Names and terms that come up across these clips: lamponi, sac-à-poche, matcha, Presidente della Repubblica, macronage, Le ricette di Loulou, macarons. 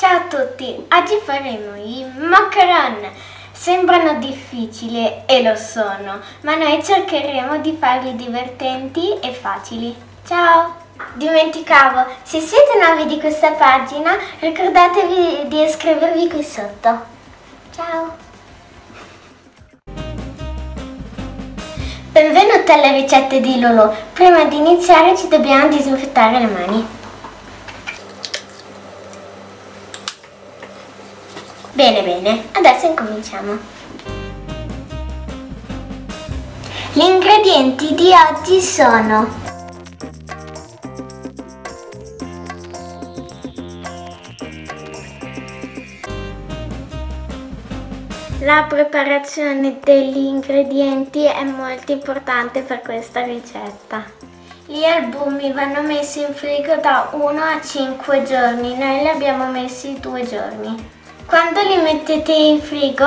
Ciao a tutti, oggi faremo i macaron. Sembrano difficili e lo sono, ma noi cercheremo di farli divertenti e facili. Ciao! Dimenticavo, se siete nuovi di questa pagina ricordatevi di iscrivervi qui sotto. Ciao! Benvenuti alle ricette di Loulou. Prima di iniziare ci dobbiamo disinfettare le mani. Bene, adesso incominciamo. Gli ingredienti di oggi sono la preparazione degli ingredienti è molto importante per questa ricetta. Gli albumi vanno messi in frigo da 1 a 5 giorni, noi li abbiamo messi 2 giorni. Quando li mettete in frigo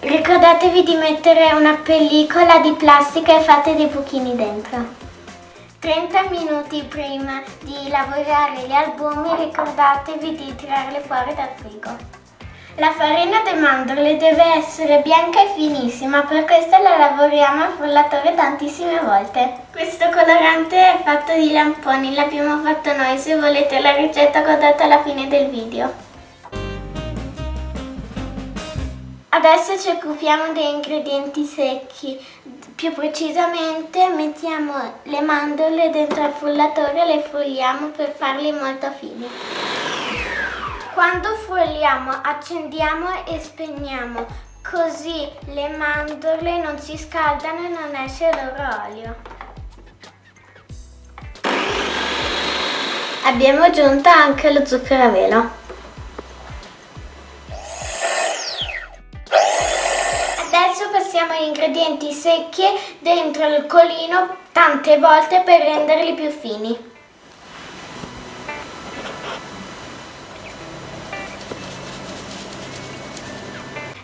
ricordatevi di mettere una pellicola di plastica e fate dei buchini dentro. 30 minuti prima di lavorare gli albumi ricordatevi di tirarli fuori dal frigo. La farina delle mandorle deve essere bianca e finissima, per questo la lavoriamo al frullatore tantissime volte. Questo colorante è fatto di lamponi, l'abbiamo fatto noi, se volete la ricetta guardate alla fine del video. Adesso ci occupiamo degli ingredienti secchi, più precisamente mettiamo le mandorle dentro al frullatore e le frulliamo per farli molto fini. Quando frulliamo accendiamo e spegniamo, così le mandorle non si scaldano e non esce il loro olio. Abbiamo aggiunto anche lo zucchero a velo. Adesso passiamo agli ingredienti secchi dentro il colino tante volte per renderli più fini.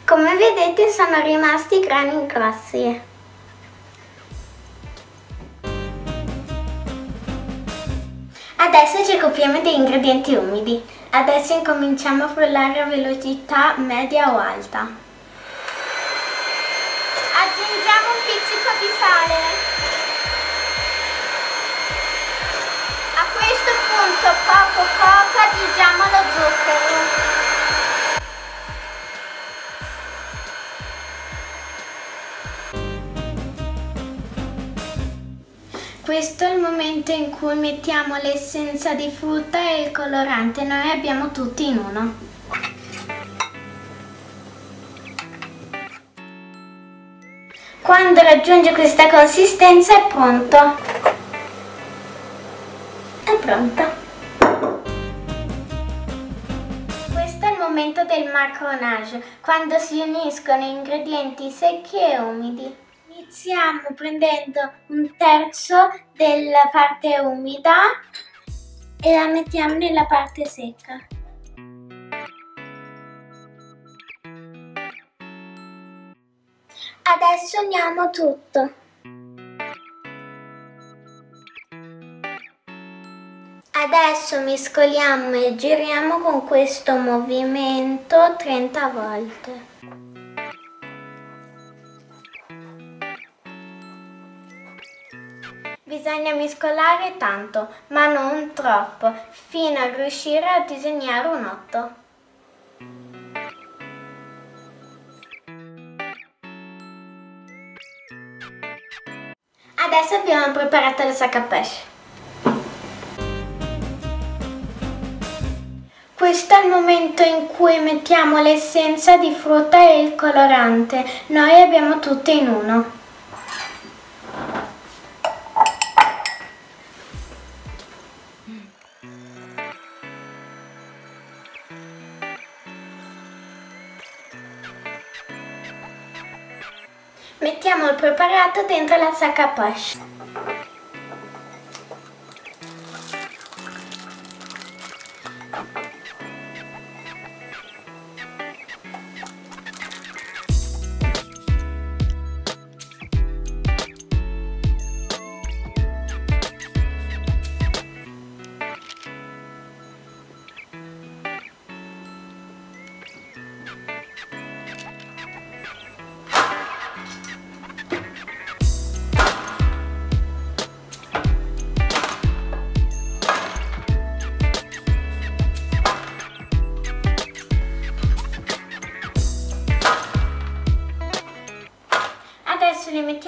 Come vedete sono rimasti grani grossi. Adesso ci occupiamo degli ingredienti umidi. Adesso incominciamo a frullare a velocità media o alta. Aggiungiamo un pizzico di sale. A questo punto poco aggiungiamo lo zucchero. Questo è il momento in cui mettiamo l'essenza di frutta e il colorante, noi abbiamo tutti in uno. Quando raggiunge questa consistenza è pronto. È pronto. Questo è il momento del macronage, quando si uniscono ingredienti secchi e umidi. Iniziamo prendendo un terzo della parte umida e la mettiamo nella parte secca. Adesso uniamo tutto. Adesso mescoliamo e giriamo con questo movimento 30 volte. Bisogna mescolare tanto, ma non troppo, fino a riuscire a disegnare un otto. Adesso abbiamo preparato le sac-à-poche. Questo è il momento in cui mettiamo l'essenza di frutta e il colorante. Noi abbiamo tutto in uno. Mettiamo il preparato dentro la sac-à-poche.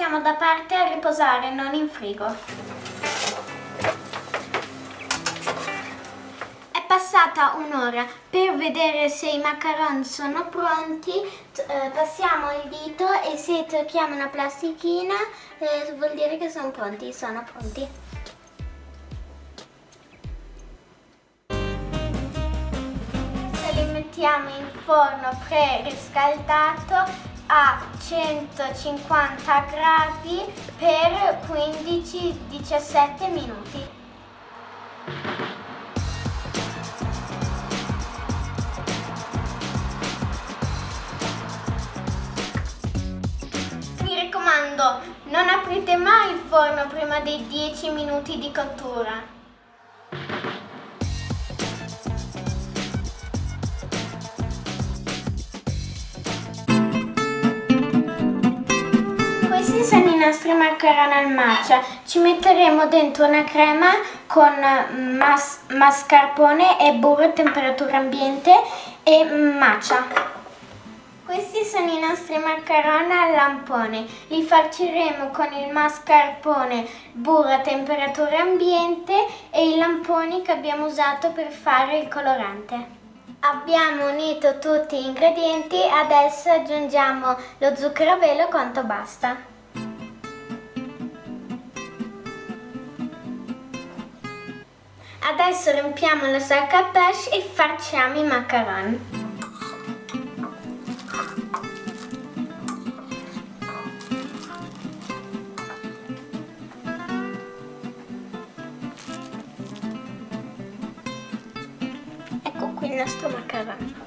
mettiamo da parte a riposare, non in frigo. È passata un'ora. Per vedere se i macarons sono pronti, passiamo il dito e se tocchiamo una plastichina vuol dire che sono pronti, Mettiamo in forno preriscaldato a 150 gradi per 15-17 minuti. Mi raccomando, non aprite mai il forno prima dei 10 minuti di cottura. Questi sono i nostri macaron al matcha. Ci metteremo dentro una crema con mascarpone e burro a temperatura ambiente e matcha. Questi sono i nostri macaron al lampone. Li farciremo con il mascarpone, burro a temperatura ambiente e i lamponi che abbiamo usato per fare il colorante. Abbiamo unito tutti gli ingredienti, adesso aggiungiamo lo zucchero a velo quanto basta. Adesso riempiamo la sac-à-poche e facciamo i macaron. Ecco qui il nostro macaron.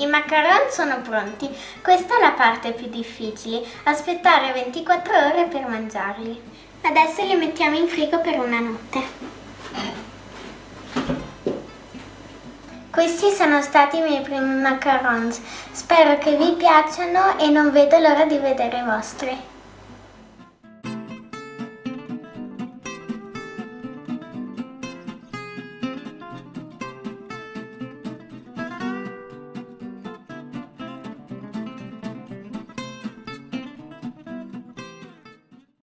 I macaron sono pronti, questa è la parte più difficile, aspettare 24 ore per mangiarli. Adesso li mettiamo in frigo per una notte. Questi sono stati i miei primi macarons, spero che vi piacciono e non vedo l'ora di vedere i vostri.